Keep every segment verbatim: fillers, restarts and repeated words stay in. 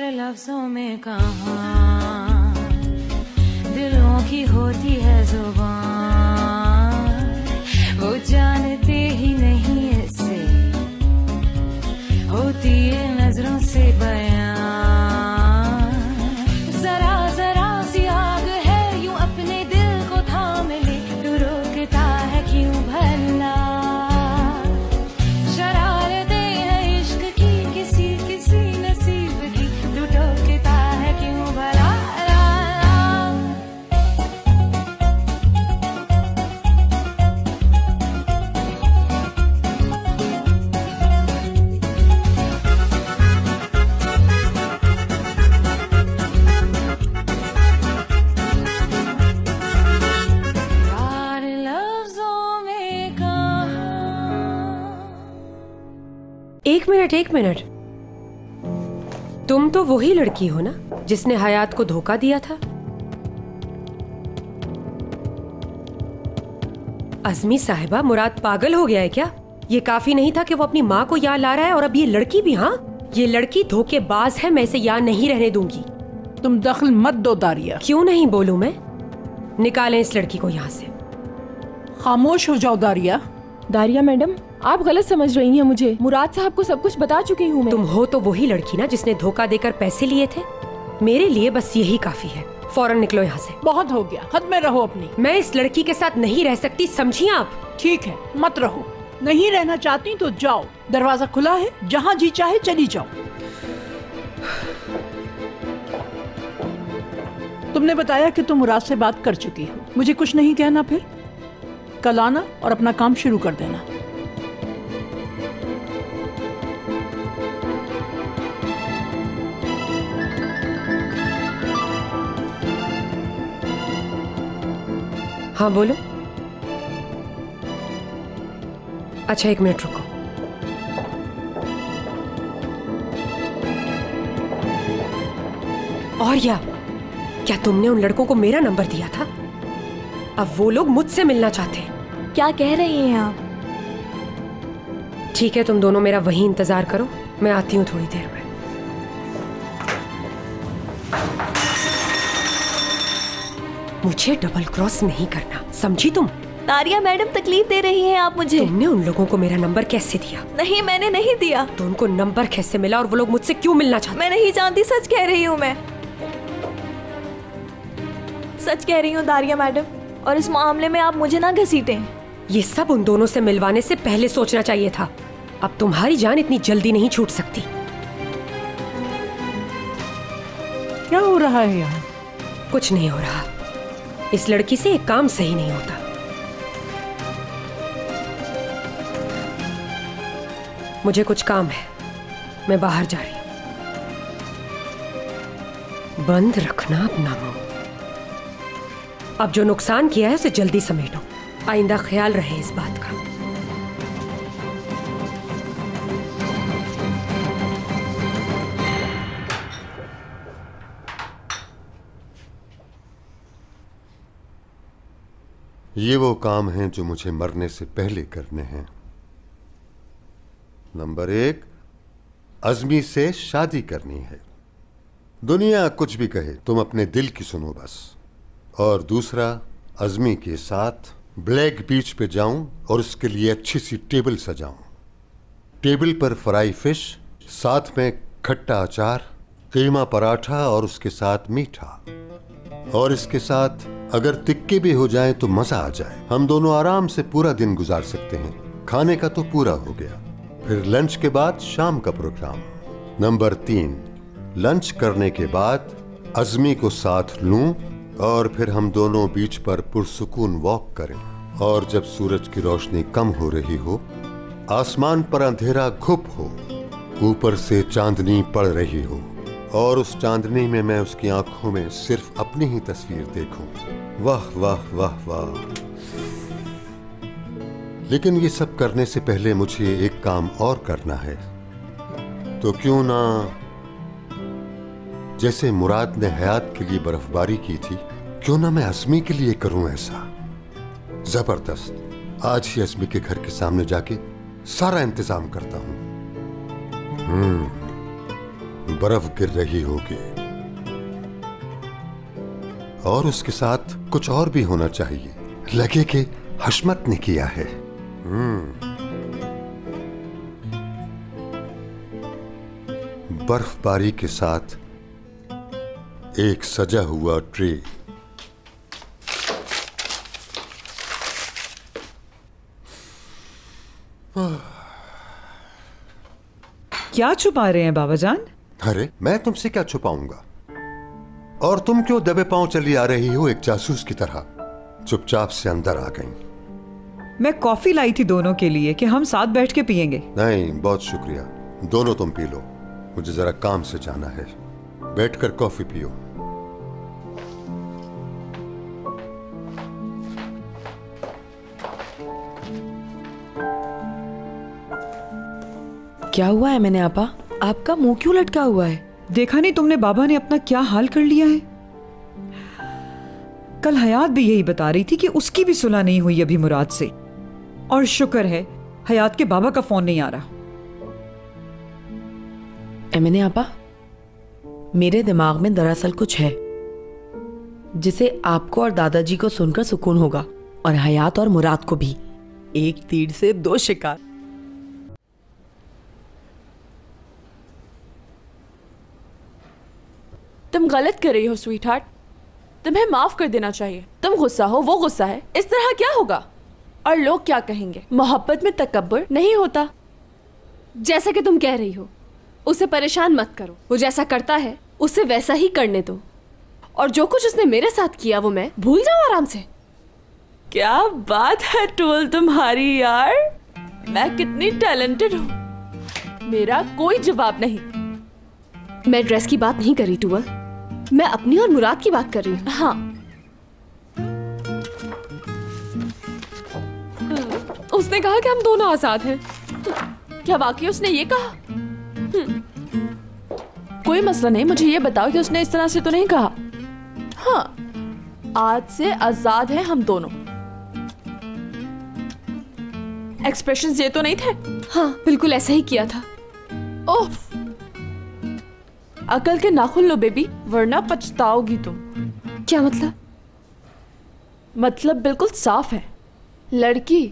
चार लफ्जों में कहाँ दिलों की होती है जुबान, वो जानते ही नहीं ऐसे होती है नजरों से बयान। जरा जरा सी आग है यूं अपने दिल को थाम ले, रोकता है क्यों भला एक मिनट, तुम तो वही लड़की हो ना जिसने हयात को धोखा दिया था? अज़मी साहिबा, मुराद पागल हो गया है क्या? ये काफी नहीं था कि वो अपनी माँ को याद ला रहा है और अब ये लड़की भी? हाँ, ये लड़की धोखेबाज है, मैं इसे याद नहीं रहने दूंगी। तुम दखल मत दो दारिया। क्यों नहीं बोलूं मैं? निकालें इस लड़की को यहाँ से। खामोश हो जाओ दारिया। दारिया मैडम, आप गलत समझ रही हैं मुझे। मुराद साहब को सब कुछ बता चुकी हूँ मैं। तुम हो तो वही लड़की ना जिसने धोखा देकर पैसे लिए थे। मेरे लिए बस यही काफी है, फौरन निकलो यहाँ से। बहुत हो गया, हद में रहो अपनी। मैं इस लड़की के साथ नहीं रह सकती, समझी आप? ठीक है, मत रहो। नहीं रहना चाहती तो जाओ, दरवाजा खुला है, जहाँ जी चाहे चली जाओ। तुमने बताया कि तुम मुराद से बात कर चुकी हो, मुझे कुछ नहीं कहना। फिर कल आना और अपना काम शुरू कर देना। हाँ बोलो। अच्छा एक मिनट रुको। और या, क्या तुमने उन लड़कों को मेरा नंबर दिया था? अब वो लोग मुझसे मिलना चाहते हैं। क्या कह रही हैं आप? ठीक है, तुम दोनों मेरा वहीं इंतजार करो, मैं आती हूँ थोड़ी देर में। मुझे डबल क्रॉस नहीं करना, समझी तुम? दारिया मैडम, तकलीफ दे रही हैं आप मुझे। तुमने उन लोगों को मेरा नंबर कैसे दिया? नहीं, मैंने नहीं दिया। तो उनको नंबर कैसे मिला और वो लोग मुझसे क्यों मिलना चाहते? मैं नहीं जानती, सच कह रही हूँ मैं। सच कह रही हूँ दारिया मैडम, और इस मामले में आप मुझे ना घसीटें। ये सब उन दोनों से मिलवाने से पहले सोचना चाहिए था। अब तुम्हारी जान इतनी जल्दी नहीं छूट सकती। क्या हो रहा है यहाँ? कुछ नहीं हो रहा। इस लड़की से एक काम सही नहीं होता। मुझे कुछ काम है, मैं बाहर जा रही हूं। बंद रखना अपना मुंह। अब जो नुकसान किया है उसे जल्दी समेटो। आइंदा ख्याल रहे इस बात का। ये वो काम हैं जो मुझे मरने से पहले करने हैं। नंबर एक, अज़मी से शादी करनी है। दुनिया कुछ भी कहे, तुम अपने दिल की सुनो बस। और दूसरा, अज़मी के साथ ब्लैक बीच पे जाऊं और उसके लिए अच्छी सी टेबल सजाऊं। टेबल पर फ्राई फिश, साथ में खट्टा अचार, कीमा पराठा और उसके साथ मीठा। और इसके साथ अगर तिक्के भी हो जाएं तो मजा आ जाए। हम दोनों आराम से पूरा दिन गुजार सकते हैं। खाने का तो पूरा हो गया, फिर लंच के बाद शाम का प्रोग्राम। नंबर तीन, लंच करने के बाद अज़मी को साथ लूं और फिर हम दोनों बीच पर पुरसुकून वॉक करें। और जब सूरज की रोशनी कम हो रही हो, आसमान पर अंधेरा घुप हो, ऊपर से चांदनी पड़ रही हो और उस चांदनी में मैं उसकी आंखों में सिर्फ अपनी ही तस्वीर देखूं। वाह वाह वाह वाह। लेकिन ये सब करने से पहले मुझे एक काम और करना है, तो क्यों ना जैसे मुराद ने हयात के लिए बर्फबारी की थी, क्यों ना मैं अज़मी के लिए करूं ऐसा जबरदस्त। आज ही अज़मी के घर के सामने जाके सारा इंतजाम करता हूं। हम्म बर्फ गिर रही होगी और उसके साथ कुछ और भी होना चाहिए, लगे कि हशमत ने किया है। बर्फबारी के साथ एक सजा हुआ ट्रे, क्या छुपा रहे हैं बाबा जान? अरे मैं तुमसे क्या छुपाऊंगा, और तुम क्यों दबे पांव चली आ रही हो एक जासूस की तरह? चुपचाप से अंदर आ गई। मैं कॉफी लाई थी दोनों के लिए कि हम साथ बैठ के पियेंगे। नहीं, बहुत शुक्रिया, दोनों तुम पी लो, मुझे जरा काम से जाना है। बैठकर कॉफी पियो। क्या हुआ है मैंने आपा, आपका मुंह क्यों लटका हुआ है? देखा नहीं तुमने बाबा ने अपना क्या हाल कर लिया है। कल हयात भी यही बता रही थी कि उसकी भी सुलह नहीं हुई अभी मुराद से, और शुक्र है हयात के बाबा का फोन नहीं आ रहा। एमिने आपा, मेरे दिमाग में दरअसल कुछ है जिसे आपको और दादाजी को सुनकर सुकून होगा, और हयात और मुराद को भी। एक तीर से दो शिकार। तुम गलत कर रही हो स्वीटहार्ट, तुम्हें माफ कर देना चाहिए। तुम गुस्सा हो, वो गुस्सा है, इस तरह क्या होगा और लोग क्या कहेंगे? मोहब्बत में तकब्बुर नहीं होता जैसा कि तुम कह रही हो। उसे परेशान मत करो, वो जैसा करता है उसे वैसा ही करने दो, और जो कुछ उसने मेरे साथ किया वो मैं भूल जाऊं आराम से। क्या बात है टोल तुम्हारी यार, मैं कितनी टैलेंटेड हूँ, मेरा कोई जवाब नहीं। मैं ड्रेस की बात नहीं करी टोल, मैं अपनी और मुराद की बात कर रही हूँ। हाँ, उसने कहा कि हम दोनों आजाद हैं। क्या वाकई उसने ये कहा? कोई मसला नहीं, मुझे ये बताओ कि उसने इस तरह से तो नहीं कहा। हाँ, आज से आजाद हैं हम दोनों। एक्सप्रेशंस ये तो नहीं थे? हाँ बिल्कुल ऐसा ही किया था। ओह, अकल के नाखून लो बेबी, वरना पछताओगी तुम। क्या मतलब? मतलब बिल्कुल साफ है लड़की,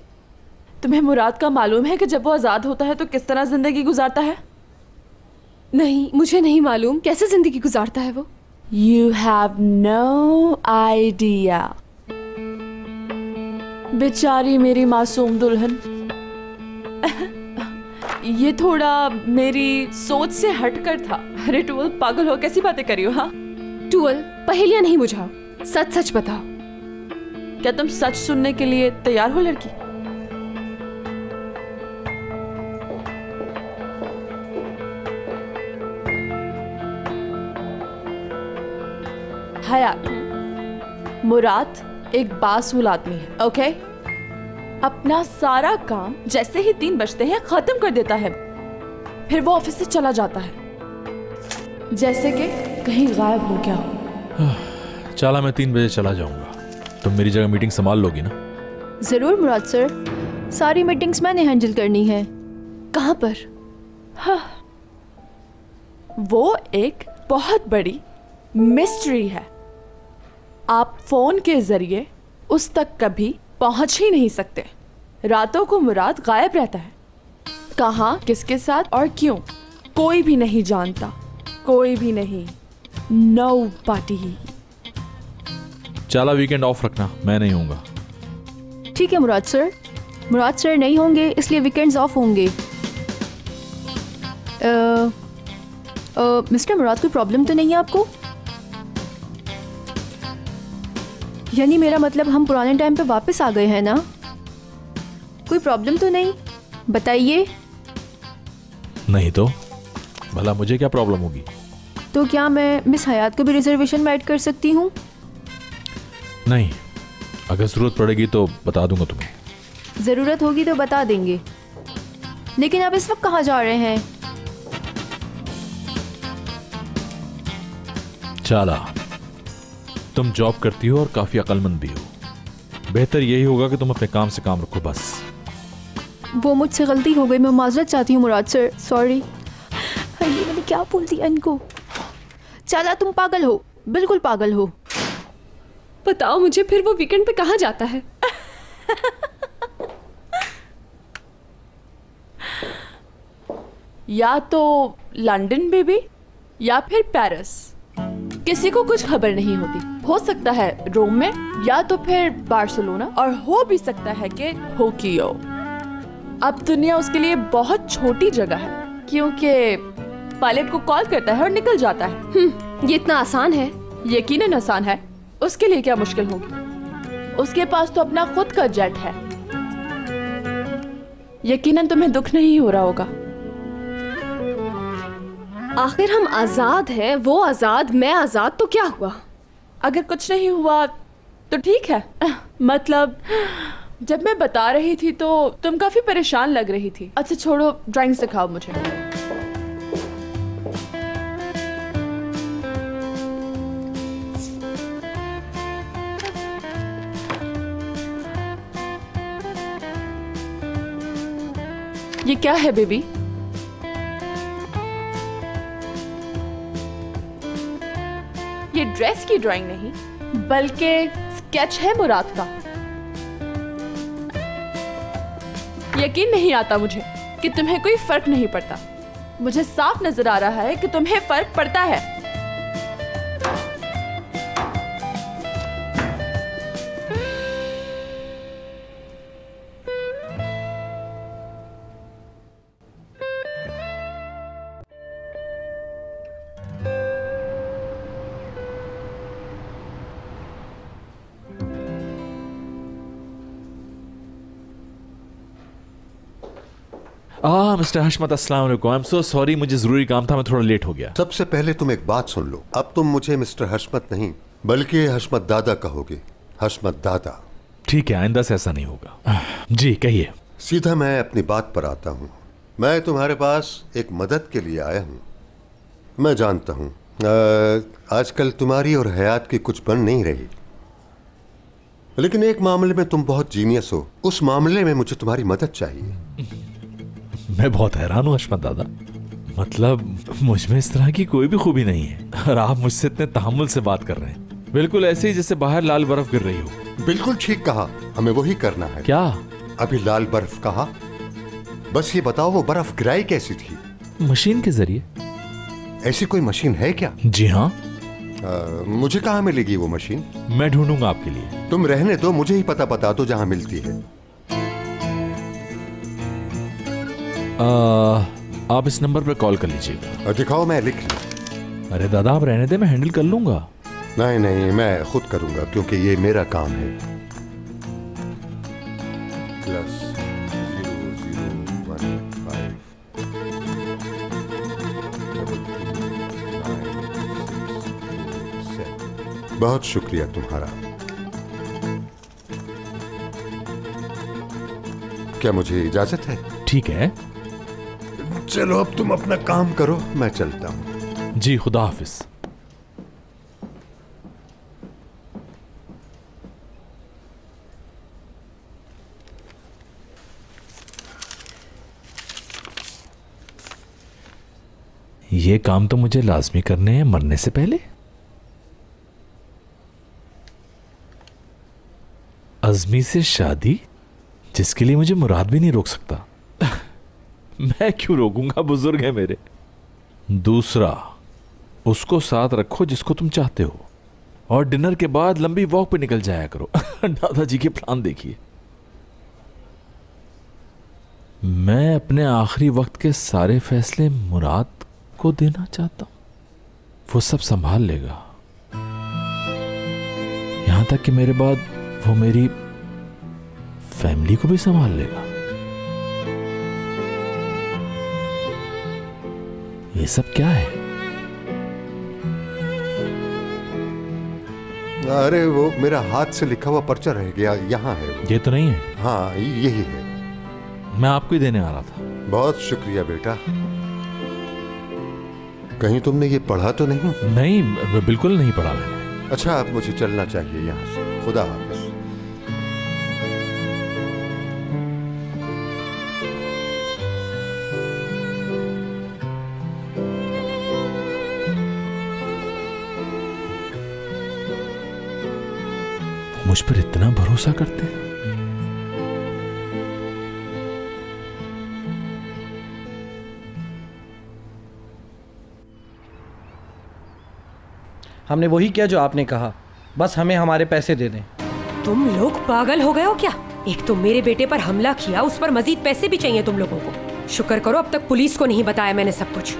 तुम्हें मुराद का मालूम है कि जब वो आज़ाद होता है तो किस तरह जिंदगी गुजारता है? नहीं, मुझे नहीं मालूम कैसे जिंदगी गुजारता है वो। You have no idea. बेचारी मेरी मासूम दुल्हन। ये थोड़ा मेरी सोच से हटकर था। अरे टूल पागल हो, कैसी बातें करी हो? हाँ टूल, पहेलियां नहीं बुझाओ, सच सच बताओ। क्या तुम सच सुनने के लिए तैयार हो लड़की? हयात, मुराद एक बासूल आदमी है, ओके? अपना सारा काम जैसे ही तीन बजते हैं खत्म कर देता है, फिर वो ऑफिस से चला जाता है जैसे कि कहीं गायब हो गया हो। चला, मैं तीन बजे चला जाऊंगा, तुम मेरी जगह मीटिंग संभाल लोगी ना? जरूर मुराद सर, सारी मीटिंग्स मैंने हैंडल करनी है। कहाँ पर? हाँ, वो एक बहुत बड़ी मिस्ट्री है, आप फोन के जरिए उस तक कभी पहुंच ही नहीं सकते। रातों को मुराद गायब रहता है, कहाँ, किसके साथ और क्यों, कोई भी नहीं जानता, कोई भी नहीं। No party. चला, वीकेंड ऑफ रखना, मैं नहीं होऊंगा। ठीक है मुराद सर, मुराद सर नहीं होंगे इसलिए वीकेंड्स ऑफ होंगे। मिस्टर मुराद, कोई प्रॉब्लम तो नहीं है आपको? यानी मेरा मतलब हम पुराने टाइम पे वापस आ गए हैं ना? कोई प्रॉब्लम तो नहीं, बताइए। नहीं तो भला मुझे क्या प्रॉब्लम होगी? तो क्या मैं मिस हयात को भी रिजर्वेशन में ऐड कर सकती हूँ? नहीं, अगर ज़रूरत पड़ेगी तो बता दूंगा तुम्हें। ज़रूरत होगी तो बता देंगे, लेकिन आप इस वक्त कहाँ जा रहे हैं? चला, तुम जॉब करती हो और काफ़ी अक्लमंद भी हो, बेहतर यही होगा कि तुम अपने काम से काम रखो बस। वो मुझसे गलती हो गई, मैं माजरत चाहती हूँ मुराद सर, सॉरी। मैंने क्या बोल दिया इनको? चला, तुम पागल हो, बिल्कुल पागल हो। बताओ मुझे, फिर वो वीकेंड पे कहाँ जाता है? या तो लंदन बेबी या फिर पेरिस, किसी को कुछ खबर नहीं होती। हो सकता है रोम में या तो फिर बार्सिलोना, और हो भी सकता है कि टोक्यो। अब दुनिया उसके लिए बहुत छोटी जगह है, क्योंकि पायलट को कॉल करता है और निकल जाता है। ये इतना आसान है? यकीनन आसान है, उसके लिए क्या मुश्किल होगी? उसके पास तो अपना खुद का जेट है। यकीनन तुम्हें दुख नहीं हो रहा होगा। आखिर हम आजाद हैं, वो आजाद, मैं आजाद, तो क्या हुआ? अगर कुछ नहीं हुआ तो ठीक है। मतलब जब मैं बता रही थी तो तुम काफी परेशान लग रही थी। अच्छा छोड़ो, ड्राइंग सिखाओ मुझे। ये क्या है बेबी? ये ड्रेस की ड्राइंग नहीं बल्कि स्केच है मुराद का। यकीन नहीं आता मुझे कि तुम्हें कोई फर्क नहीं पड़ता। मुझे साफ नजर आ रहा है कि तुम्हें फर्क पड़ता है। आ, मिस्टर हशमत, अस्सलाम वालेकुम। आई एम सो सॉरी, मुझे जरूरी काम था, मैं थोड़ा लेट हो गया। सबसे पहले तुम एक बात सुन लो, अब तुम मुझे मिस्टर हशमत नहीं बल्कि हशमत दादा कहोगे। हशमत दादा, ठीक है, आइंदा से ऐसा नहीं होगा। जी कहिए। सीधा मैं अपनी बात पर आता हूँ। मैं तुम्हारे पास एक मदद के लिए आया हूँ। मैं जानता हूँ आजकल तुम्हारी और हयात की कुछ बन नहीं रही, लेकिन एक मामले में तुम बहुत जीनियस हो। उस मामले में मुझे तुम्हारी मदद चाहिए। मैं बहुत हैरान हूँ हशमत दादा, मतलब मुझ में इस तरह की कोई भी खूबी नहीं है और आप मुझसे इतने तहम्मुल से बात कर रहे हैं, बिल्कुल ऐसे ही जैसे बाहर लाल बर्फ गिर रही हो। बिल्कुल ठीक कहा, हमें वही करना है। क्या अभी लाल बर्फ कहा? बस ये बताओ वो बर्फ गिराई कैसी थी? मशीन के जरिए। ऐसी कोई मशीन है क्या? जी हाँ। आ, मुझे कहाँ मिलेगी वो मशीन? मैं ढूंढूंगा आपके लिए। तुम रहने दो, मुझे ही पता बता दो जहाँ मिलती है। आ, आप इस नंबर पर कॉल कर लीजिएगा। दिखाओ, मैं लिख लूँ। अरे दादा आप रहने दे, मैं हैंडल कर लूँगा। नहीं नहीं, मैं खुद करूँगा क्योंकि ये मेरा काम है। Plus zero zero one five. बहुत शुक्रिया तुम्हारा। क्या मुझे इजाजत है? ठीक है, चलो अब तुम अपना काम करो, मैं चलता हूँ। जी खुदा हाफिज। ये काम तो मुझे लाजमी करने हैं मरने से पहले। अज़मी से शादी, जिसके लिए मुझे मुराद भी नहीं रोक सकता। मैं क्यों रोकूंगा, बुजुर्ग है मेरे। दूसरा, उसको साथ रखो जिसको तुम चाहते हो, और डिनर के बाद लंबी वॉक पे निकल जाया करो। दादाजी के प्लान देखिए। मैं अपने आखिरी वक्त के सारे फैसले मुराद को देना चाहता हूँ, वो सब संभाल लेगा। यहाँ तक कि मेरे बाद वो मेरी फैमिली को भी संभाल लेगा। ये सब क्या है? अरे वो मेरा हाथ से लिखा हुआ पर्चा रह गया, यहाँ है। ये तो नहीं है? हाँ यही है, मैं आपको ही देने आ रहा था। बहुत शुक्रिया बेटा। कहीं तुमने ये पढ़ा तो नहीं? नहीं, बिल्कुल नहीं पढ़ा मैंने। अच्छा, अब मुझे चलना चाहिए यहाँ से। खुदा हाफिज। मुझ पर इतना भरोसा करते हैं? हमने वही किया जो आपने कहा, बस हमें हमारे पैसे दे दें। तुम लोग पागल हो गए हो क्या? एक तो मेरे बेटे पर हमला किया, उस पर मजीद पैसे भी चाहिए तुम लोगों को। शुक्र करो अब तक पुलिस को नहीं बताया मैंने सब कुछ।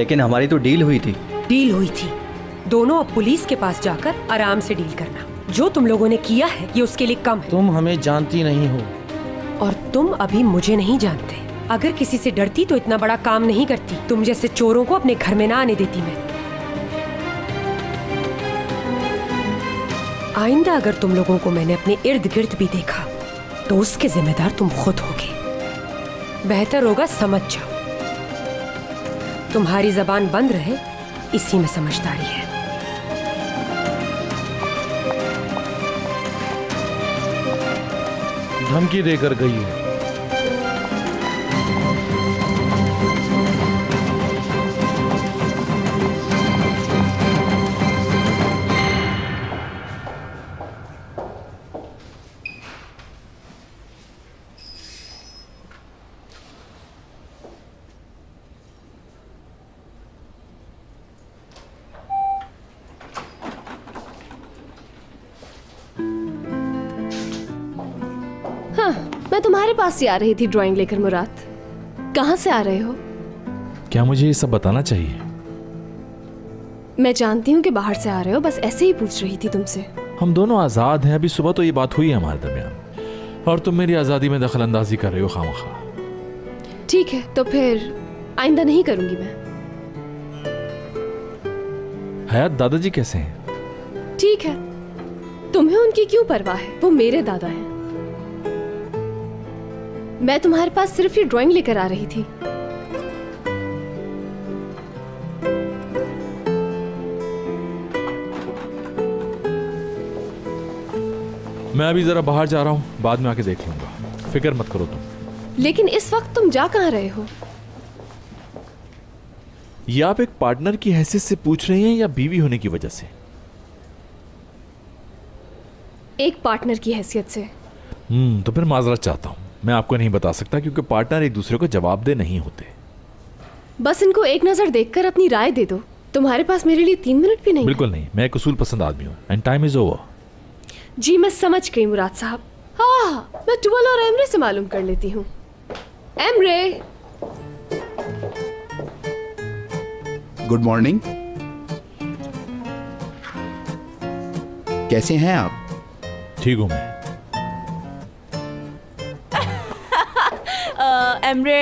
लेकिन हमारी तो डील हुई थी। डील हुई थी दोनों, अब पुलिस के पास जाकर आराम से डील करना। जो तुम लोगों ने किया है ये उसके लिए कम है। तुम हमें जानती नहीं हो और तुम अभी मुझे नहीं जानते। अगर किसी से डरती तो इतना बड़ा काम नहीं करती। तुम जैसे चोरों को अपने घर में ना आने देती मैं। आइंदा अगर तुम लोगों को मैंने अपने इर्द गिर्द भी देखा तो उसके जिम्मेदार तुम खुद होगे। बेहतर होगा समझ जाओ। तुम्हारी जबान बंद रहे इसी में समझदारी है। धमकी देकर गई है। से आ रही थी ड्राइंग लेकर। मुराद, कहां से आ रहे हो? क्या मुझे ये सब बताना चाहिए? मैं जानती हूं कि बाहर से आ रहे हो, बस ऐसे ही पूछ रही थी तुमसे। हम दोनों आजाद हैं, अभी सुबह तो ये बात हुई है हमारे दरमियान, और तुम मेरी आजादी में दखल अंदाजी कर रहे हो खामखा। ठीक है, तो फिर आइंदा नहीं करूंगी मैं। हयात दादाजी कैसे हैं? ठीक है, तुम्हें उनकी क्यों परवाह है? वो मेरे दादा हैं। मैं तुम्हारे पास सिर्फ ये ड्राइंग लेकर आ रही थी। मैं अभी जरा बाहर जा रहा हूँ, बाद में आके देख लूंगा, फिक्र मत करो तुम। लेकिन इस वक्त तुम जा कहाँ रहे हो? ये आप एक पार्टनर की हैसियत से पूछ रही हैं या बीवी होने की वजह से? एक पार्टनर की हैसियत से। हम्म, तो फिर माजरत चाहता हूँ, मैं आपको नहीं बता सकता क्योंकि पार्टनर एक दूसरे को जवाबदेह नहीं होते। बस इनको एक नजर देखकर अपनी राय दे दो। तुम्हारे पास मेरे लिए तीन मिनट भी नहीं। बिल्कुल नहीं, मैं एक उसूल पसंद आदमी हूँ। And time is over. जी मैं समझ गई मुराद साहब। हाँ, मैं टुवल और एमरे से मालूम कर लेती हूँ। Emre, good morning. कैसे हैं आप? ठीक हूँ मैं। एमरे,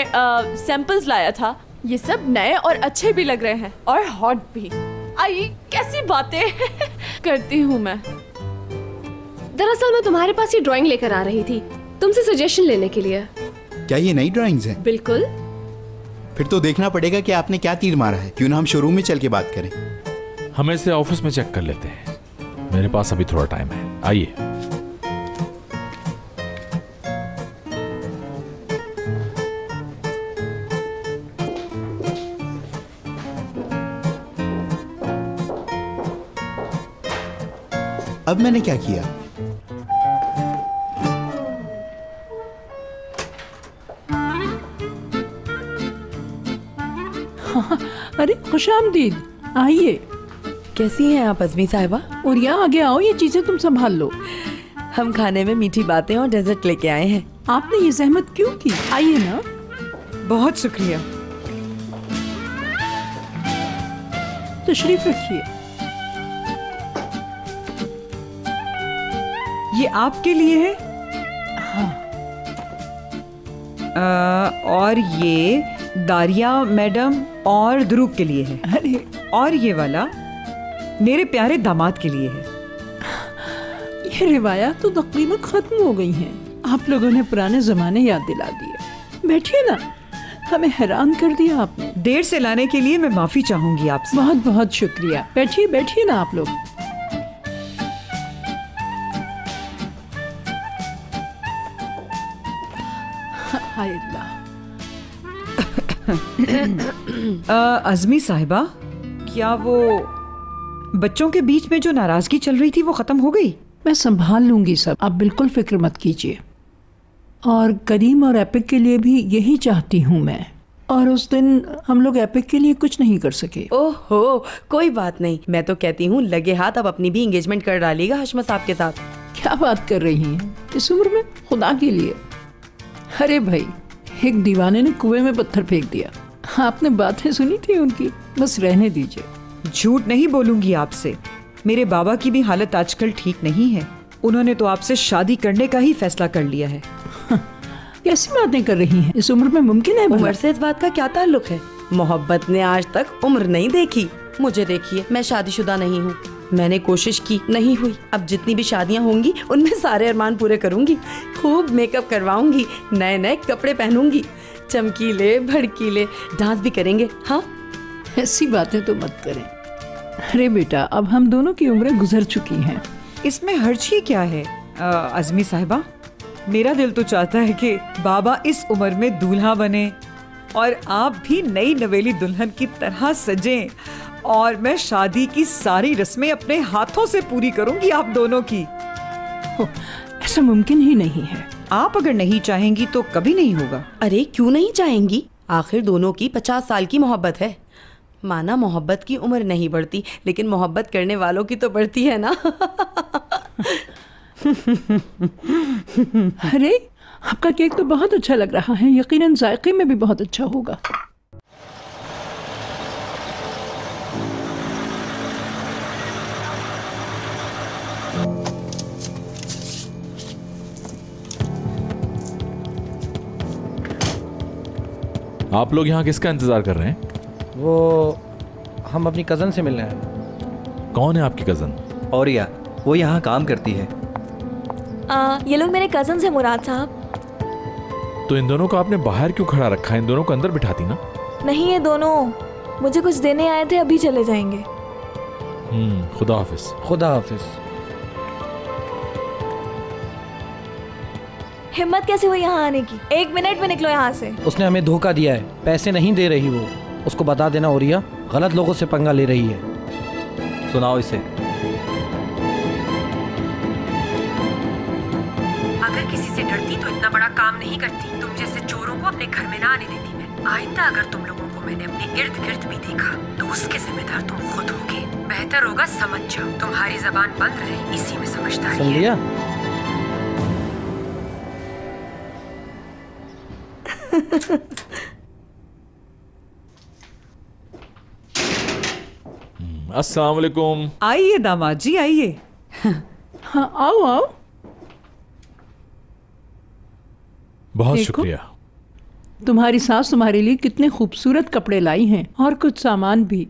सैंपल्स लाया था, ये सब नए और अच्छे भी लग रहे हैं और हॉट भी। आई कैसी बातें करती हूँ मैं। दरअसल मैं तुम्हारे पास ये ड्राइंग लेकर आ रही थी तुमसे सजेशन लेने के लिए। क्या ये नई ड्राइंग्स हैं? बिल्कुल। फिर तो देखना पड़ेगा कि आपने क्या तीर मारा है। क्यों ना हम शोरूम में चल के बात करें? हम इसे ऑफिस में चेक कर लेते हैं, मेरे पास अभी थोड़ा टाइम है। आइए। अब मैंने क्या किया? हाँ, अरे खुशामदीद, आइए। कैसी हैं आप अज़मी साहिबा? और यहाँ आगे आओ, ये चीजें तुम संभाल लो। हम खाने में मीठी बातें और डेजर्ट लेके आए हैं। आपने ये जहमत क्यों की? आइए ना। बहुत शुक्रिया, तशरीफ रखिए। ये आपके लिए है। हाँ। आ, और ये दारिया मैडम और दुरुक के लिए है। अरे। और ये वाला मेरे प्यारे दामाद के लिए है। ये रिवायत तो तकरीबन खत्म हो गई हैं। आप लोगों ने पुराने जमाने याद दिला दिए। बैठिए ना, हमें हैरान कर दिया आपने। देर से लाने के लिए मैं माफी चाहूंगी आपसे। बहुत बहुत शुक्रिया। बैठिए बैठिए ना आप लोग। अज़मी साहिबा, क्या वो बच्चों के बीच में जो नाराजगी चल रही थी वो खत्म हो गई? मैं संभाल लूँगी सब, आप बिल्कुल फ़िक्र मत कीजिए। और करीम और एपिक के लिए भी यही चाहती हूँ मैं। और उस दिन हम लोग एपिक के लिए कुछ नहीं कर सके। ओहो, कोई बात नहीं, मैं तो कहती हूँ लगे हाथ आप अपनी भी इंगेजमेंट कर डालिएगा हशमत साहब के साथ। क्या बात कर रही हैं इस उम्र में, खुदा के लिए। अरे भाई, एक दीवाने ने कुएं में पत्थर फेंक दिया, आपने बातें सुनी थी उनकी, बस रहने दीजिए। झूठ नहीं बोलूंगी आपसे, मेरे बाबा की भी हालत आजकल ठीक नहीं है, उन्होंने तो आपसे शादी करने का ही फैसला कर लिया है। कैसी बातें कर रही हैं, इस उम्र में मुमकिन है? उम्र से इस बात का क्या ताल्लुक है, मोहब्बत ने आज तक उम्र नहीं देखी। मुझे देखिए, मैं शादीशुदा नहीं हूँ, मैंने कोशिश की, नहीं हुई। अब जितनी भी शादियाँ होंगी उनमें सारे अरमान पूरे करूँगी, खूब मेकअप करवाऊँगी, नए नए कपड़े पहनूँगी, चमकीले भड़कीले डांस भी करेंगे। हाँ, ऐसी बातें तो मत करें। अरे बेटा, अब हम दोनों की उम्रें गुजर चुकी हैं, इसमें हर्ज ही क्या है। अज़मी साहिबा, मेरा दिल तो चाहता है कि बाबा इस उम्र में दूल्हा बने और आप भी नई नवेली दुल्हन की तरह सजें और मैं शादी की सारी रस्में अपने हाथों से पूरी करूंगी आप दोनों की। ओ, ऐसा मुमकिन ही नहीं है। आप अगर नहीं चाहेंगी तो कभी नहीं होगा। अरे क्यों नहीं चाहेंगी, आखिर दोनों की पचास साल की मोहब्बत है। माना मोहब्बत की उम्र नहीं बढ़ती, लेकिन मोहब्बत करने वालों की तो बढ़ती है ना। अरे आपका केक तो बहुत अच्छा लग रहा है, यकीनन जायके में भी बहुत अच्छा होगा। आप लोग यहाँ किसका इंतजार कर रहे हैं? वो हम अपनी कज़न से मिलने हैं। कौन है आपकी कज़न? औरिया, वो यहाँ काम करती है। आ, ये लोग मेरे कज़न से मुराद साहब। तो इन दोनों को आपने बाहर क्यों खड़ा रखा है? इन दोनों को अंदर बिठाती ना। नहीं, ये दोनों मुझे कुछ देने आए थे, अभी चले जाएंगे। हम्म, खुदा हाफिज। खुदा हाफिज। हिम्मत कैसे हुई यहाँ आने की? एक मिनट में निकलो यहाँ से। उसने हमें धोखा दिया है, पैसे नहीं दे रही वो, उसको बता देना। औरिया गलत लोगों से पंगा ले रही है। सुनाओ इसे। अगर किसी से डरती तो इतना बड़ा काम नहीं करती। तुम जैसे चोरों को अपने घर में ना आने देती मैं। आइंदा अगर तुम लोगों को मैंने अपने इर्द गिर्द भी देखा तो उसके जिम्मेदार तुम खुद होगे। बेहतर होगा समझ जाओ। तुम्हारी जबान बंद रहे, इसी में समझदारी है। अस्सलाम वालेकुम। आइए दामाद जी, आइए। हाँ, आओ आओ। बहुत शुक्रिया। तुम्हारी सास तुम्हारे लिए कितने खूबसूरत कपड़े लाई हैं और कुछ सामान भी।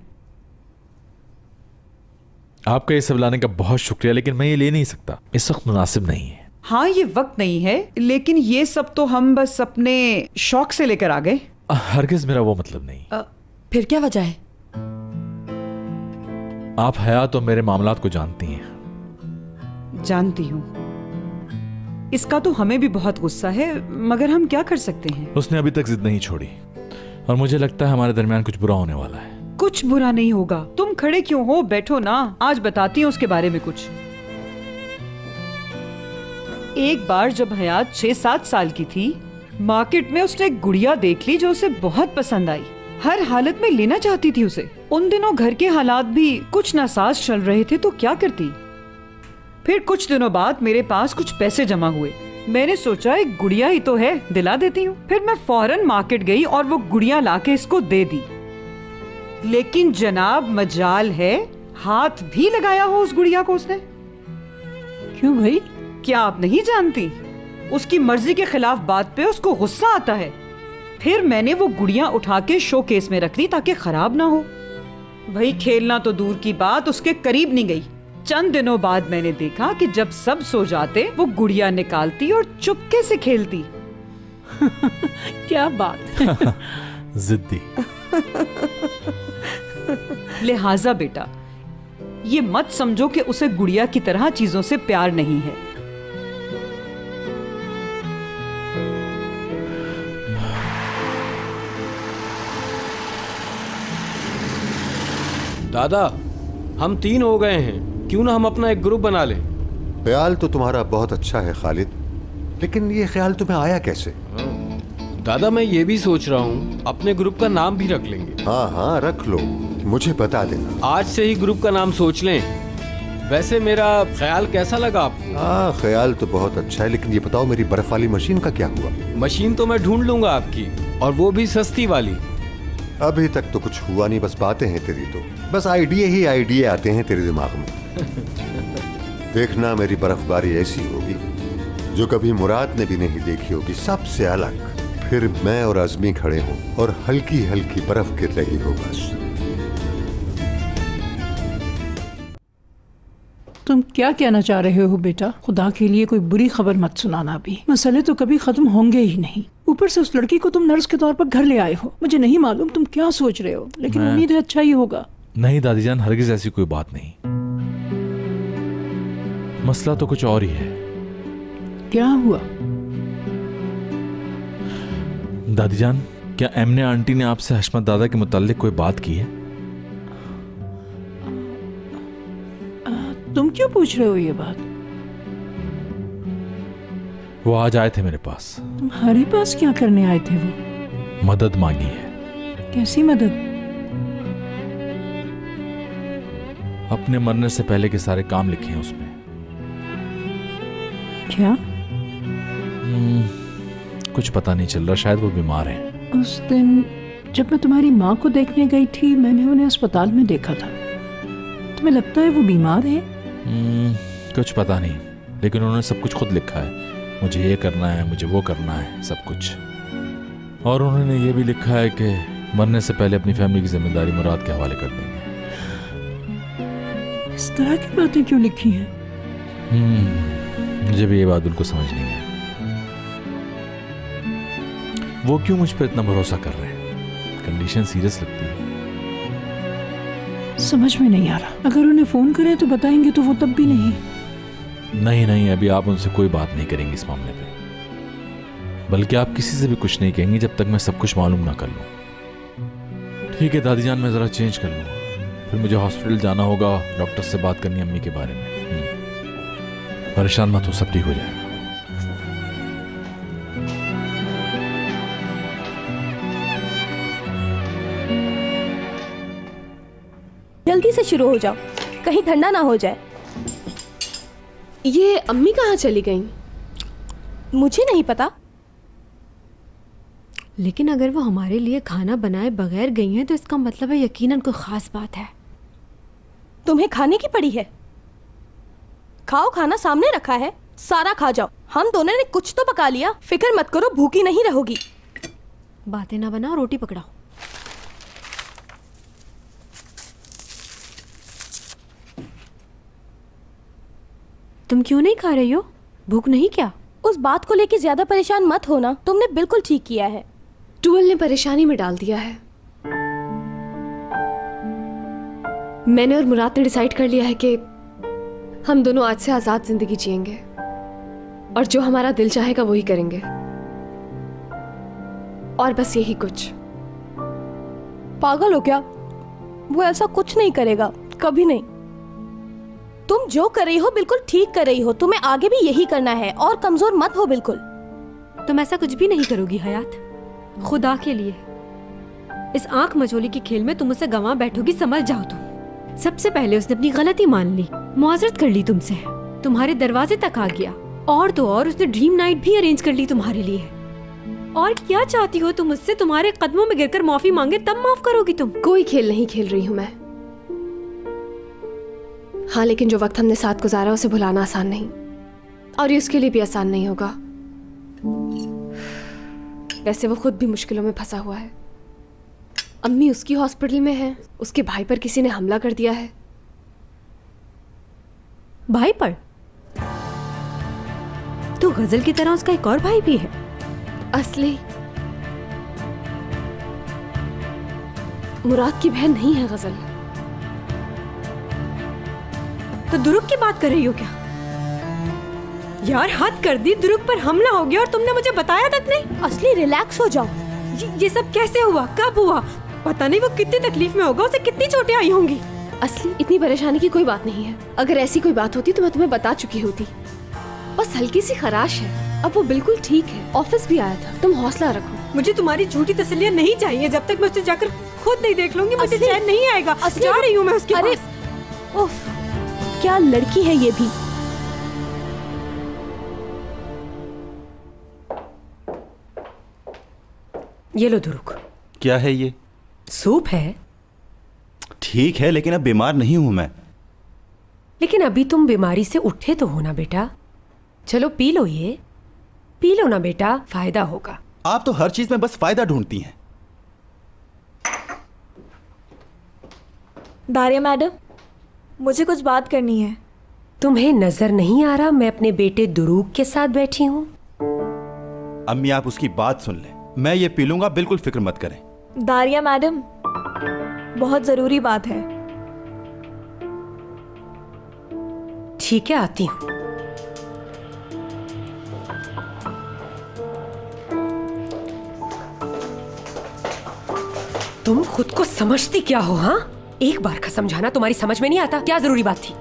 आपका ये सब लाने का बहुत शुक्रिया, लेकिन मैं ये ले नहीं सकता, इस वक्त मुनासिब नहीं है। हाँ, ये वक्त नहीं है, लेकिन ये सब तो हम बस अपने शौक से लेकर आ गए। हरगिज, मेरा वो मतलब नहीं। आ, फिर क्या वजह है? आप हयात और मेरे मामलात को जानती हैं। जानती हूँ, इसका तो हमें भी बहुत गुस्सा है, मगर हम क्या कर सकते हैं। उसने अभी तक जिद नहीं छोड़ी और मुझे लगता है हमारे दरमियान कुछ बुरा होने वाला है। कुछ बुरा नहीं होगा, तुम खड़े क्यों हो, बैठो ना। आज बताती हूँ उसके बारे में कुछ। एक बार जब हयात छह सात साल की थी, मार्केट में उसने गुड़िया देख ली जो उसे बहुत पसंद आई। हर हालत में लेना चाहती थी उसे। उन दिनों घर के हालात भी कुछ नासाज चल रहे थे, तो क्या करती। फिर कुछ दिनों बाद मेरे पास कुछ पैसे जमा हुए, मैंने सोचा एक गुड़िया ही तो है, दिला देती हूँ। फिर मैं फौरन मार्केट गई और वो गुड़िया ला के इसको दे दी। लेकिन जनाब, मजाल है, हाथ भी लगाया हो उस गुड़िया को उसने। क्यों भाई, क्या आप नहीं जानती? उसकी मर्जी के खिलाफ बात पे उसको गुस्सा आता है। फिर मैंने वो गुड़िया उठा के शोकेस में रख दी ताकि खराब ना हो। भाई खेलना तो दूर की बात, उसके करीब नहीं गई। चंद दिनों बाद मैंने देखा कि जब सब सो जाते वो गुड़िया निकालती और चुपके से खेलती। क्या बात है। जिद्दी। लिहाजा बेटा, ये मत समझो कि उसे गुड़िया की तरह चीजों से प्यार नहीं है। दादा, हम तीन हो गए हैं, क्यों ना हम अपना एक ग्रुप बना लें। ख्याल तो तुम्हारा बहुत अच्छा है खालिद, लेकिन ये ख्याल तुम्हें आया कैसे? दादा मैं ये भी सोच रहा हूँ अपने ग्रुप का नाम भी रख लेंगे। हाँ हाँ रख लो, मुझे बता देना। आज से ही ग्रुप का नाम सोच लें। वैसे मेरा ख्याल कैसा लगा आपको? हाँ ख्याल तो बहुत अच्छा है, लेकिन ये बताओ मेरी बर्फ वाली मशीन का क्या हुआ? मशीन तो मैं ढूंढ लूंगा आपकी, और वो भी सस्ती वाली। अभी तक तो कुछ हुआ नहीं, बस बातें हैं तेरी, तो बस आइडिया ही आइडिया आते हैं तेरे दिमाग में। देखना मेरी बर्फबारी ऐसी होगी जो कभी मुराद ने भी नहीं देखी होगी, सबसे अलग। फिर मैं और आज़मी खड़े हों और हल्की हल्की बर्फ गिर रही हो। बस तुम क्या कहना चाह रहे हो बेटा? खुदा के लिए कोई बुरी खबर मत सुनाना, अभी मसले तो कभी खत्म होंगे ही नहीं। ऊपर से उस लड़की को तुम नर्स के तौर पर घर ले आए हो। मुझे नहीं मालूम तुम क्या सोच रहे हो, लेकिन उम्मीद है अच्छा ही होगा। नहीं दादी जान, हरगिज ऐसी कोई बात नहीं, मसला तो कुछ और ही है। क्या हुआ दादी जान? क्या एमने आंटी ने आपसे हशमत दादा के मुतालिक कोई बात की है? तुम क्यों पूछ रहे हो ये बात? वो आज आए थे मेरे पास। तुम्हारे पास क्या करने आए थे वो? मदद मांगी है। कैसी मदद? अपने मरने से पहले के सारे काम लिखे हैं उसमें। क्या? कुछ पता नहीं चल रहा, शायद वो बीमार हैं। उस दिन जब मैं तुम्हारी माँ को देखने गई थी, मैंने उन्हें अस्पताल में देखा था। तुम्हें लगता है वो बीमार है? कुछ पता नहीं, लेकिन उन्होंने सब कुछ खुद लिखा है। मुझे ये करना है, मुझे वो करना है, सब कुछ। और उन्होंने ये भी लिखा है कि मरने से पहले अपनी फैमिली की जिम्मेदारी मुराद के हवाले कर देंगे। इस तरह की बातें क्यों लिखी हैं? मुझे भी ये बात उनको समझ नहीं है। वो क्यों मुझ पर इतना भरोसा कर रहे हैं? कंडीशन सीरियस लगती है, समझ में नहीं आ रहा। अगर उन्हें फोन करें तो बताएंगे तो वो तब भी नहीं। नहीं नहीं, अभी आप उनसे कोई बात नहीं करेंगे इस मामले पे, बल्कि आप किसी से भी कुछ नहीं कहेंगे जब तक मैं सब कुछ मालूम ना कर लूँ। ठीक है दादी जान, मैं जरा चेंज कर लूँ, फिर मुझे हॉस्पिटल जाना होगा, डॉक्टर से बात करनी अम्मी के बारे में। परेशान मत हो, सब ठीक हो जाएगा। जल्दी से शुरू हो जाओ, कहीं ठंडा ना हो जाए। ये अम्मी कहाँ चली गईं? मुझे नहीं पता, लेकिन अगर वो हमारे लिए खाना बनाए बगैर गई हैं तो इसका मतलब है यकीनन कोई खास बात है। तुम्हें खाने की पड़ी है, खाओ, खाना सामने रखा है, सारा खा जाओ। हम दोनों ने कुछ तो पका लिया, फिक्र मत करो, भूखी नहीं रहोगी। बातें ना बनाओ, रोटी पकड़ाओ। तुम क्यों नहीं खा रही हो? भूख नहीं क्या? उस बात को लेके ज्यादा परेशान मत होना, तुमने बिल्कुल ठीक किया है। टूल ने परेशानी में डाल दिया है। मैंने और मुराद ने डिसाइड कर लिया है कि हम दोनों आज से आजाद जिंदगी जिएंगे और जो हमारा दिल चाहेगा वही करेंगे, और बस यही कुछ। पागल हो क्या? वो ऐसा कुछ नहीं करेगा, कभी नहीं। तुम जो कर रही हो बिल्कुल ठीक कर रही हो, तुम्हें आगे भी यही करना है, और कमजोर मत हो बिल्कुल। तुम ऐसा कुछ भी नहीं करोगी हयात, खुदा के लिए। इस आंख मचोली के खेल में तुम उसे गंवा बैठोगी, समझ जाओ तुम। सबसे पहले उसने अपनी गलती मान ली, मुआजरत कर ली तुमसे, तुम्हारे दरवाजे तक आ गया, और तो और उसने ड्रीम नाइट भी अरेंज कर ली तुम्हारे लिए। और क्या चाहती हो तुम उससे? तुम्हारे कदमों में गिरकर माफी मांगे तब माफ करोगी तुम? कोई खेल नहीं खेल रही हूँ मैं। हाँ, लेकिन जो वक्त हमने साथ गुजारा उसे भुलाना आसान नहीं, और ये उसके लिए भी आसान नहीं होगा। वैसे वो खुद भी मुश्किलों में फंसा हुआ है। अम्मी उसकी हॉस्पिटल में है, उसके भाई पर किसी ने हमला कर दिया है। भाई पर? तो गजल की तरह उसका एक और भाई भी है। असली मुराद की बहन नहीं है गजल। तो दुरुक की बात कर रही हो क्या? यार हद कर दी, दुरुक पर हमला हो गया और तुमने मुझे बताया तक नहीं। असली रिलैक्स हो जाओ। ये, ये सब कैसे हुआ, कब हुआ? पता नहीं वो कितनी तकलीफ में होगा, उसे कितनी चोटें आई होंगी। असली, इतनी परेशानी की कोई बात नहीं है। अगर ऐसी कोई बात होती तो मैं तुम्हें बता चुकी होती। बस हल्की सी खराश है, अब वो बिल्कुल ठीक है। ऑफिस भी आया था। तुम हौसला रखो। मुझे तुम्हारी झूठी तसल्लियाँ नहीं चाहिए। जब तक मैं उसे जाकर खुद नहीं देख लूंगी मुझे चैन नहीं आएगा। जा रही हूँ मैं उसके पास। उफ, क्या लड़की है ये भी। ये लो दुरुक। क्या है ये? सूप है। ठीक है, लेकिन अब बीमार नहीं हूं मैं। लेकिन अभी तुम बीमारी से उठे तो हो ना बेटा। चलो पी लो, ये पी लो ना बेटा, फायदा होगा। आप तो हर चीज में बस फायदा ढूंढती हैं। दारिया मैडम, मुझे कुछ बात करनी है। तुम्हें नजर नहीं आ रहा मैं अपने बेटे दुरूक के साथ बैठी हूँ? अम्मी आप उसकी बात सुन लें, मैं ये पी लूंगा, बिल्कुल फिक्र मत करें। दारिया मैडम, बहुत जरूरी बात है। ठीक है, आती हूँ। तुम खुद को समझती क्या हो? हाँ, एक बार का समझाना तुम्हारी समझ में नहीं आता? क्या जरूरी बात थी?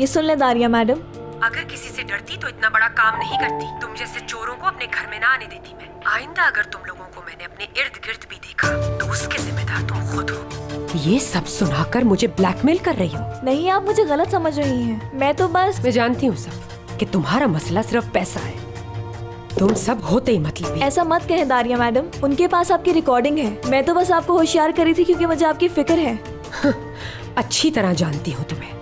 ये सुन ले दारिया मैडम, अगर किसी से डरती तो इतना बड़ा काम नहीं करती। तुम जैसे चोरों को अपने घर में ना आने देती मैं। आइंदा अगर तुम लोगों को मैंने अपने इर्द गिर्द भी देखा तो उसके जिम्मेदार तुम खुद हो। ये सब सुनाकर मुझे ब्लैकमेल कर रही हो? नहीं, आप मुझे गलत समझ रही हैं। मैं तो बस मैं जानती हूँ सब कि तुम्हारा मसला सिर्फ पैसा है। तुम सब होते ही मतलब। ऐसा मत कहे दारिया मैडम, उनके पास आपकी रिकॉर्डिंग है। मैं तो बस आपको होशियार करी थी क्योंकि मुझे आपकी फिक्र है। अच्छी तरह जानती हूँ तुम्हें।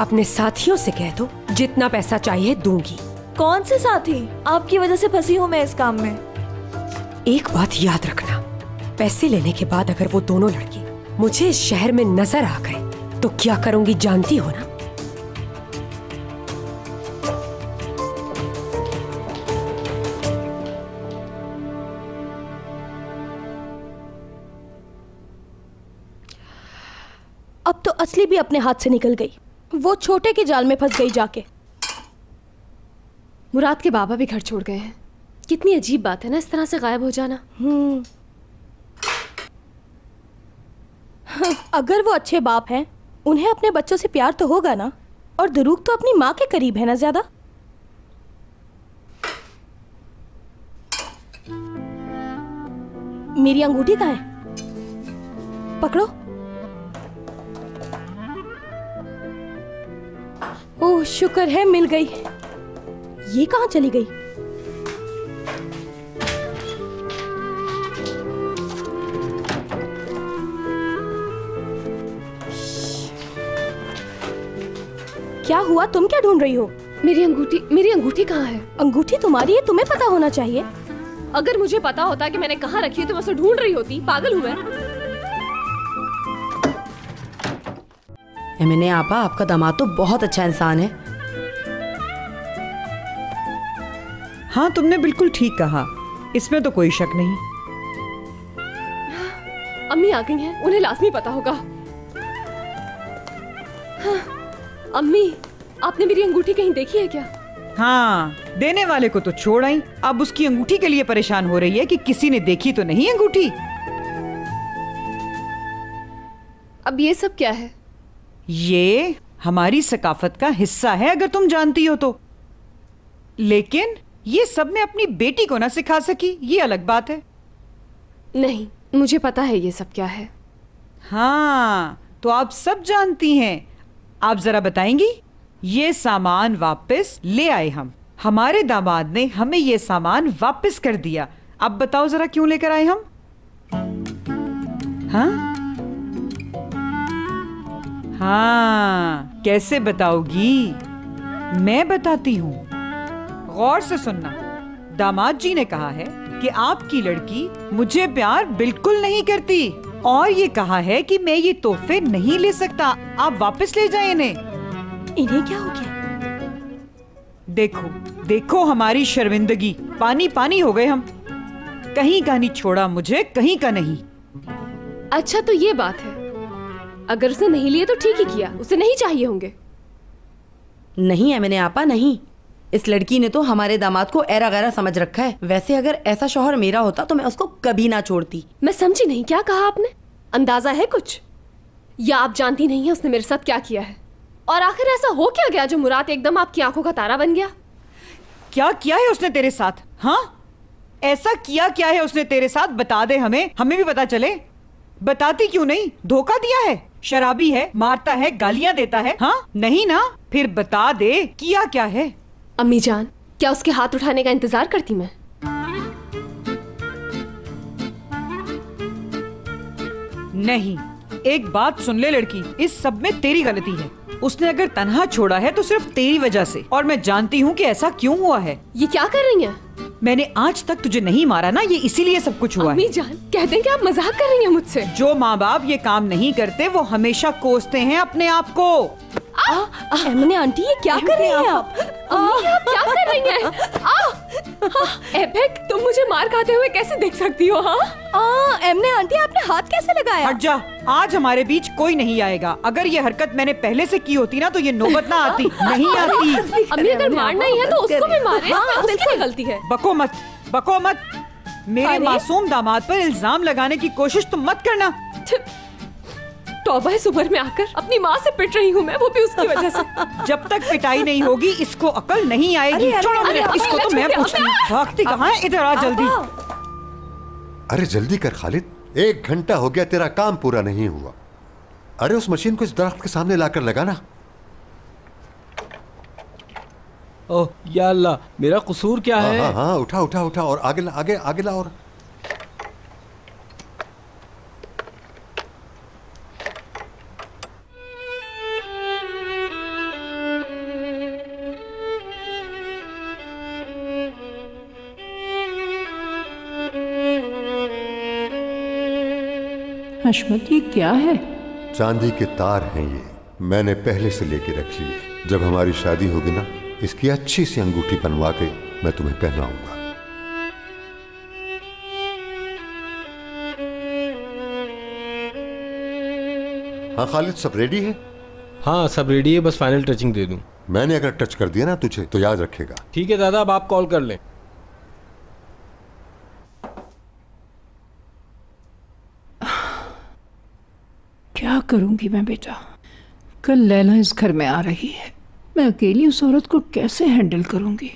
अपने साथियों से कह दो जितना पैसा चाहिए दूंगी। कौन से साथी? आपकी वजह से फंसी हूँ मैं इस काम में। एक बात याद रखना, पैसे लेने के बाद अगर वो दोनों लड़के मुझे इस शहर में नजर आ गए तो क्या करूँगी जानती हो ना। अब तो असली भी अपने हाथ से निकल गई। वो छोटे के जाल में फंस गई जाके। मुराद के बाबा भी घर छोड़ गए हैं। कितनी अजीब बात है ना, इस तरह से गायब हो जाना। हम्म। अगर वो अच्छे बाप हैं, उन्हें अपने बच्चों से प्यार तो होगा ना। और दुरूक तो अपनी माँ के करीब है ना ज्यादा। मेरी अंगूठी कहाँ है? पकड़ो। ओह, शुक्र है मिल गई। ये कहाँ चली गई? क्या हुआ? तुम क्या ढूंढ रही हो? मेरी अंगूठी, मेरी अंगूठी कहाँ है? अंगूठी तुम्हारी है, तुम्हें पता होना चाहिए। अगर मुझे पता होता कि मैंने कहाँ रखी है तो मैं उसे ढूंढ रही होती। पागल हूँ मैं। मैंने आपा, आपका दामाद तो बहुत अच्छा इंसान है। हाँ, तुमने बिल्कुल ठीक कहा, इसमें तो कोई शक नहीं। अम्मी आ गई हैं, उन्हें लाजमी पता होगा। हाँ, अम्मी आपने मेरी अंगूठी कहीं देखी है क्या? हाँ, देने वाले को तो छोड़ आई, अब उसकी अंगूठी के लिए परेशान हो रही है कि किसी ने देखी तो नहीं अंगूठी। अब ये सब क्या है? ये हमारी सकाफत का हिस्सा है अगर तुम जानती हो तो। लेकिन ये सब मैं अपनी बेटी को ना सिखा सकी, ये अलग बात है। नहीं, मुझे पता है ये सब क्या है। हाँ, तो आप सब जानती हैं। आप जरा बताएंगी? ये सामान वापस ले आए हम। हमारे दामाद ने हमें ये सामान वापस कर दिया। अब बताओ जरा क्यों लेकर आए हम? हाँ हाँ, कैसे बताओगी? मैं बताती हूँ, गौर से सुनना। दामाद जी ने कहा है कि आपकी लड़की मुझे प्यार बिल्कुल नहीं करती और ये कहा है कि मैं ये तोहफे नहीं ले सकता, आप वापस ले जाएं इन्हें। इन्हें क्या हो गया? देखो देखो हमारी शर्मिंदगी, पानी पानी हो गए हम। कहीं का नहीं छोड़ा मुझे, कहीं का नहीं। अच्छा तो ये बात है, अगर उसने नहीं लिए तो ठीक ही किया, उसे नहीं चाहिए होंगे। नहीं है मैंने आपा, नहीं। इस लड़की ने तो हमारे दामाद को ऐरा गैरा समझ रखा है। वैसे अगर ऐसा शौहर मेरा होता तो मैं उसको कभी ना छोड़ती। मैं समझी नहीं, क्या कहा आपने? अंदाजा है कुछ? या आप जानती नहीं है उसने मेरे साथ क्या किया है। और आखिर ऐसा हो क्या गया जो मुराद एकदम आपकी आंखों का तारा बन गया? क्या किया है उसने तेरे साथ? हाँ, ऐसा किया क्या है उसने तेरे साथ? बता दे हमें, हमें भी पता चले। बताती क्यों नहीं? धोखा दिया है, शराबी है, मारता है, गालियां देता है। हाँ नहीं ना, फिर बता दे किया क्या है। अम्मी जान, क्या उसके हाथ उठाने का इंतजार करती मैं? नहीं, एक बात सुन ले लड़की, इस सब में तेरी गलती है। उसने अगर तन्हा छोड़ा है तो सिर्फ तेरी वजह से, और मैं जानती हूँ कि ऐसा क्यों हुआ है। ये क्या कर रही हैं? मैंने आज तक तुझे नहीं मारा ना, ये इसीलिए सब कुछ हुआ है। अम्मी जान, कहते हैं कि आप मजाक कर रही हैं मुझसे। जो माँ बाप ये काम नहीं करते वो हमेशा कोसते हैं अपने आप को। एमने आंटी, ये क्या कर रही हैं आप? अम्मी, आप क्या कर रही हैं? एबेक, तुम मुझे मार खाते हुए कैसे देख सकती हो? हाँ एमने आंटी, आपने हाथ कैसे लगाया? हट जा, आज हमारे बीच कोई नहीं आएगा। अगर ये हरकत मैंने पहले से की होती ना तो ये नौबत ना आती। नहीं आती। अम्मी, अगर मारना ही है तो उसको भी मारें। हाँ, उसकी गलती है। बको मत, बको मत। मेरे मासूम दामाद पर इल्जाम लगाने की कोशिश तुम मत करना। तौबा है, सुबह में आकर अपनी माँ से पिट रही हूँ मैं, वो भी उसकी वजह से। जब तक पिटाई नहीं होगी इसको अकल नहीं आएगी। छोड़ो मुझे, इसको तो मैं पूछूंगी। भागती कहाँ है? इधर आ जल्दी। अरे जल्दी कर खालिद, एक घंटा हो गया तेरा काम पूरा नहीं हुआ। अरे उस मशीन को इस दरख्त के सामने लाकर लगाना। ओह या अल्लाह, मेरा कसूर क्या है? हाँ हाँ, उठा उठा उठा और आगे ला, आगे आगे ला। और हशमत, ये क्या है? चांदी के तार हैं ये, मैंने पहले से लेके रख लिए। जब हमारी शादी होगी ना, इसकी अच्छी सी अंगूठी बनवा के मैं तुम्हें पहनाऊंगा। हाँ खालिद, सब रेडी है? हाँ सब रेडी है, बस फाइनल टचिंग दे दूं। मैंने अगर टच कर दिया ना तुझे तो याद रखेगा। ठीक है दादा, अब आप कॉल कर लें। क्या करूंगी मैं बेटा? कल लैला इस घर में आ रही है, मैं अकेली उस औरत को कैसे हैंडल करूंगी?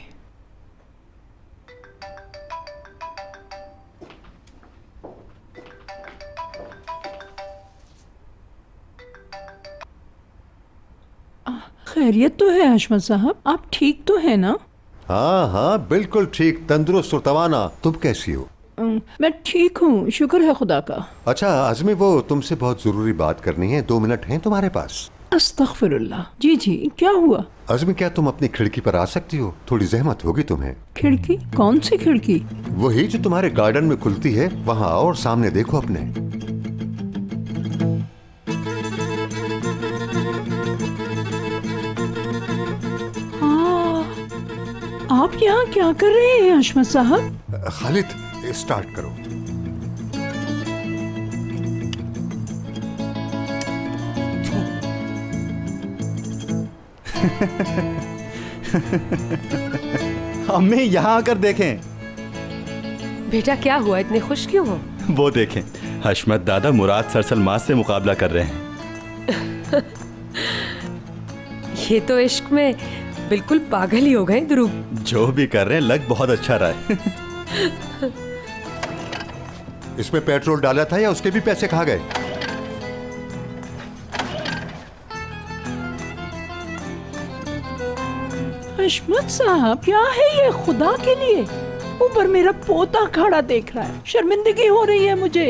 खैरियत तो है हशमत साहब, आप ठीक तो है ना? हाँ हाँ बिल्कुल ठीक, तंदुरुस्त और तवाना। तुम कैसी हो? मैं ठीक हूँ, शुक्र है खुदा का। अच्छा आज़मी, वो तुमसे बहुत जरूरी बात करनी है। दो मिनट हैं तुम्हारे पास? अस्तगफिरुल्लाह। जी जी, क्या हुआ? आज़मी, क्या तुम अपनी खिड़की पर आ सकती हो? थोड़ी जहमत होगी तुम्हें। खिड़की? कौन सी खिड़की? वही जो तुम्हारे गार्डन में खुलती है, वहाँ आओ और सामने देखो अपने। हाँ, आप यहाँ क्या कर रहे हैं हशमत साहब? खालिद, स्टार्ट करो। अम्मी, यहाँ आकर देखें। बेटा क्या हुआ, इतने खुश क्यों हो? वो देखें, हशमत दादा मुराद सरसल मास से मुकाबला कर रहे हैं। ये तो इश्क में बिल्कुल पागल ही हो गए दुरूक। जो भी कर रहे हैं लग बहुत अच्छा रहा है। इसमें पेट्रोल डाला था या उसके भी पैसे खा गए? हशमत साहब, क्या है ये? खुदा के लिए, ऊपर मेरा पोता खड़ा देख रहा है, शर्मिंदगी हो रही है मुझे।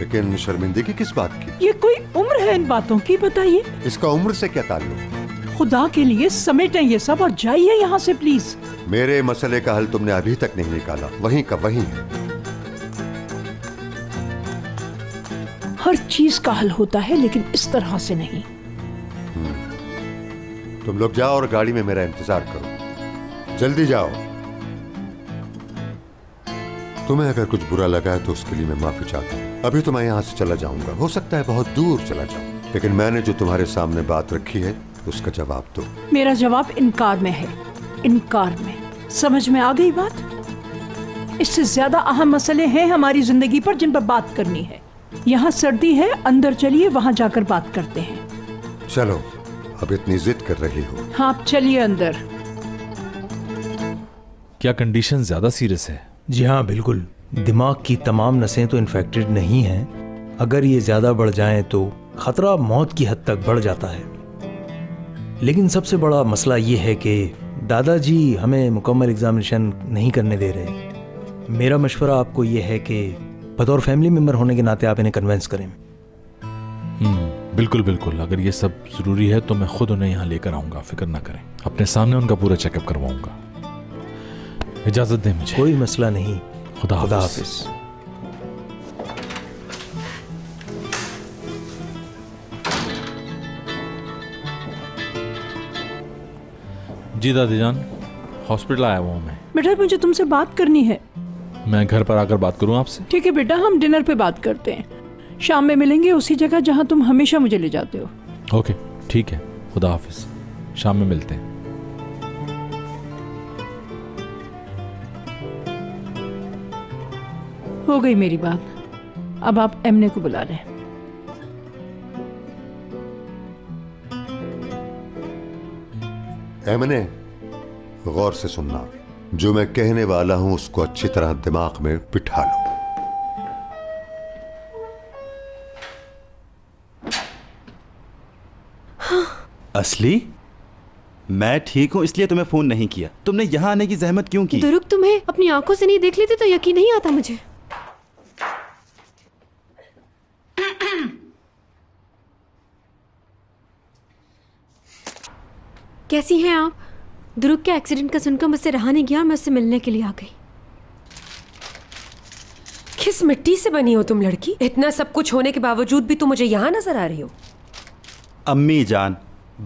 लेकिन शर्मिंदगी किस बात की? ये कोई उम्र है इन बातों की? बताइए, इसका उम्र से क्या ताल्लुक? खुदा के लिए समेटें ये सब और जाइए यहाँ से प्लीज। मेरे मसले का हल तुमने अभी तक नहीं निकाला, वहीं का वहीं है। हर चीज का हल होता है लेकिन इस तरह से नहीं। तुम लोग जाओ और गाड़ी में मेरा इंतजार करो, जल्दी जाओ। तुम्हें अगर कुछ बुरा लगा है तो उसके लिए मैं माफी चाहता हूँ। अभी तो मैं यहाँ से चला जाऊंगा, हो सकता है बहुत दूर चला जाऊं, लेकिन मैंने जो तुम्हारे सामने बात रखी है उसका जवाब दो। मेरा जवाब इनकार में है, इनकार में। समझ में आ गई बात? इससे ज्यादा अहम मसले हैं हमारी जिंदगी पर जिन पर बात करनी है। यहाँ सर्दी है, अंदर चलिए, वहाँ जाकर बात करते हैं। चलो, अब इतनी जिद कर रही हो। हाँ, आप चलिए अंदर। क्या कंडीशन ज्यादा सीरियस है? जी हाँ, बिल्कुल। दिमाग की तमाम नसें तो इन्फेक्टेड नहीं हैं। अगर ये ज्यादा बढ़ जाएं तो खतरा मौत की हद तक बढ़ जाता है। लेकिन सबसे बड़ा मसला ये है कि दादाजी हमें मुकम्मल एग्जामिनेशन नहीं करने दे रहे। मेरा मशवरा आपको ये है कि बतौर फैमिली मेम्बर होने के नाते आप इन्हें कन्वेंस करें। बिल्कुल बिल्कुल, अगर ये सब ज़रूरी है तो मैं खुद उन्हें यहाँ लेकर आऊँगा, फिक्र ना करें। अपने सामने उनका पूरा चेकअप करवाऊँगा। इजाज़त दें मुझे। कोई मसला नहीं। खुदा खुदा हाफिज़। जी दादी जान, हॉस्पिटल आया हुआ हूँ मैं। बेटा, मुझे तुमसे बात करनी है। मैं घर पर आकर बात करूँ आपसे? ठीक है बेटा, हम डिनर पे बात करते हैं। शाम में मिलेंगे उसी जगह जहाँ तुम हमेशा मुझे ले जाते हो। ओके, ठीक है, खुदा हाफिज़। शाम में मिलते हैं। हो गई मेरी बात, अब आप एमने को बुला लें। एमने, गौर से सुनना, जो मैं कहने वाला हूं उसको अच्छी तरह दिमाग में बिठा लो। असली, मैं ठीक हूँ इसलिए तुम्हें फोन नहीं किया। तुमने यहाँ आने की जहमत क्यों की? दुरुक, तुम्हें अपनी आंखों से नहीं देख लेते तो यकीन नहीं आता मुझे। कैसी हैं आप? दुरुक के एक्सीडेंट का सुनकर मुझसे रहा नहीं गया और मैं उससे मिलने के लिए आ गई। किस मिट्टी से बनी हो तुम लड़की, इतना सब कुछ होने के बावजूद भी तुम मुझे यहाँ नजर आ रही हो। अम्मी जान,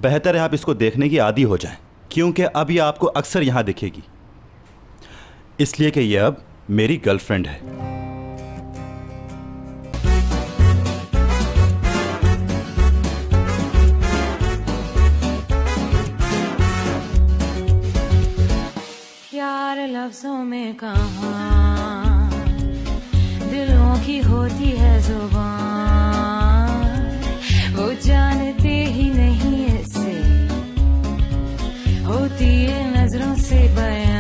बेहतर है आप इसको देखने की आदी हो जाएं, क्योंकि अब ये आपको अक्सर यहाँ दिखेगी, इसलिए कि ये अब मेरी गर्लफ्रेंड है। लफ्जों में कहाँ दिलों की होती है जुबान, वो जानते ही नहीं ऐसे होती है नजरों से बयान।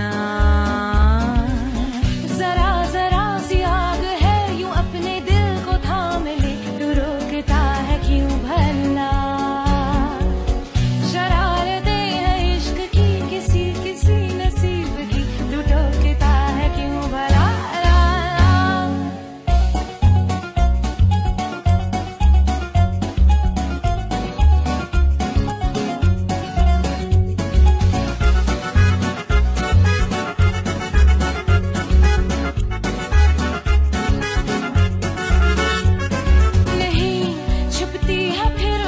जरा जरा सी आग है, यूं अपने दिल को थाम ले, रोकता है क्यों भला। शरारतें है इश्क की किसी किसी नसीब की, टोकता है क्यों भला। नहीं छुपती है फिर